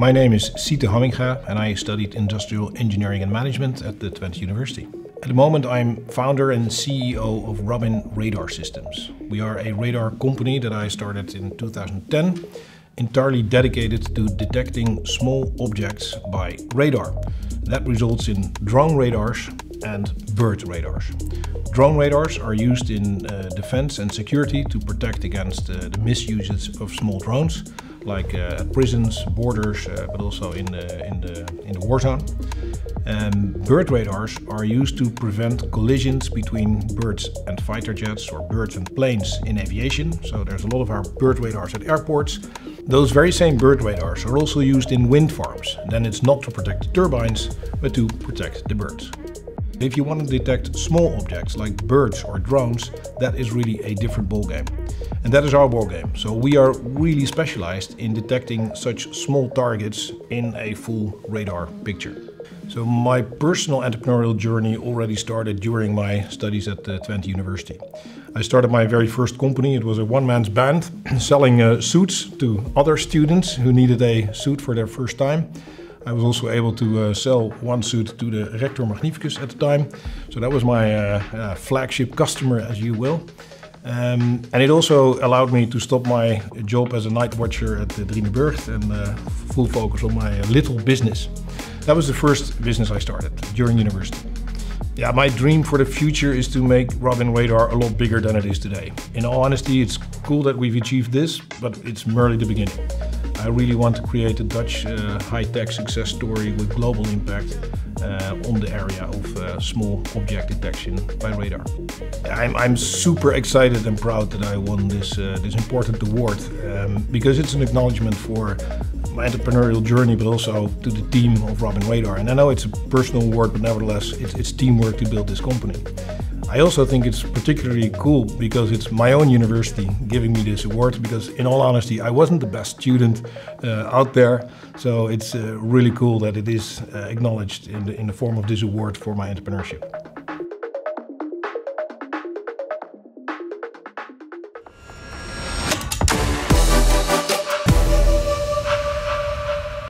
My name is Siete Hamminga and I studied Industrial Engineering and Management at the Twente University. At the moment I'm founder and CEO of Robin Radar Systems. We are a radar company that I started in 2010, entirely dedicated to detecting small objects by radar. That results in drone radars and bird radars. Drone radars are used in defense and security to protect against the misuses of small drones, like at prisons, borders, but also in the war zone. Bird radars are used to prevent collisions between birds and fighter jets or birds and planes in aviation. So there's a lot of our bird radars at airports. Those very same bird radars are also used in wind farms. Then it's not to protect the turbines, but to protect the birds. If you want to detect small objects like birds or drones, that is really a different ballgame. And that is our ballgame. So we are really specialized in detecting such small targets in a full radar picture. So my personal entrepreneurial journey already started during my studies at Twente University. I started my very first company. It was a one-man band selling suits to other students who needed a suit for their first time. I was also able to sell one suit to the Rector Magnificus at the time. So that was my flagship customer, as you will. And it also allowed me to stop my job as a night watcher at Drienerburg and full focus on my little business. That was the first business I started during university. Yeah, my dream for the future is to make Robin Radar a lot bigger than it is today. In all honesty, it's cool that we've achieved this, but it's merely the beginning. I really want to create a Dutch high-tech success story with global impact on the area of small object detection by radar. I'm super excited and proud that I won this important award because it's an acknowledgement for my entrepreneurial journey, but also to the team of Robin Radar. And I know it's a personal award, but nevertheless, it's teamwork to build this company. I also think it's particularly cool because it's my own university giving me this award, because in all honesty I wasn't the best student out there, so it's really cool that it is acknowledged in the form of this award for my entrepreneurship.